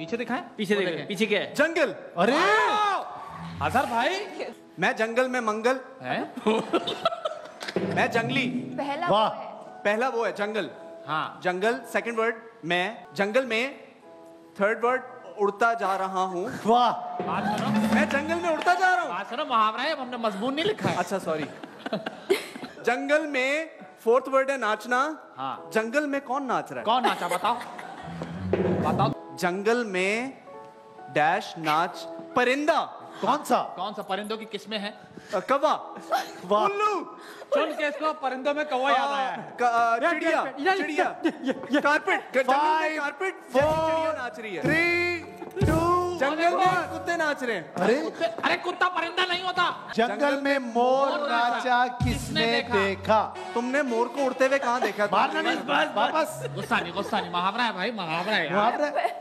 पीछे दिखाएं, पीछे देखें, पीछे क्या है? जंगल। अरे आज़ार भाई, मैं जंगल में मंगल है, मैं जंगली। पहला वो है जंगल। हाँ जंगल, सेकंड वर्ड मैं जंगल में, थर्ड वर्ड उड़ता जा रहा हूँ। वाह, मैं जंगल में उड़ता जा रहा हूँ। मुहावरा है, हमने मजमून नहीं लिखा है। अच्छा सॉरी। जंगल में फोर्थ वर्ड है नाचना। हाँ। जंगल में कौन नाच रहा है? कौन नाचा बताओ, बताओ। जंगल में डैश नाच, परिंदा। कौन सा परिंदों की किस्में है? कौवा, उल्लू। चुन के इसको परिंदों में कौवा याद आया। चिड़िया, चिड़िया, कारपेट, कारपेट। 4 नाच रही है, 3, 2। जंगल में कुत्ते नाच रहे हैं। अरे कुत्ता परिंदा नहीं होता। जंगल में मोर नाचा किसने देखा? तुमने मोर को उड़ते हुए कहाँ देखा? बस गुस्सा नहीं, मुहावरा है भाई, मुहावरा है।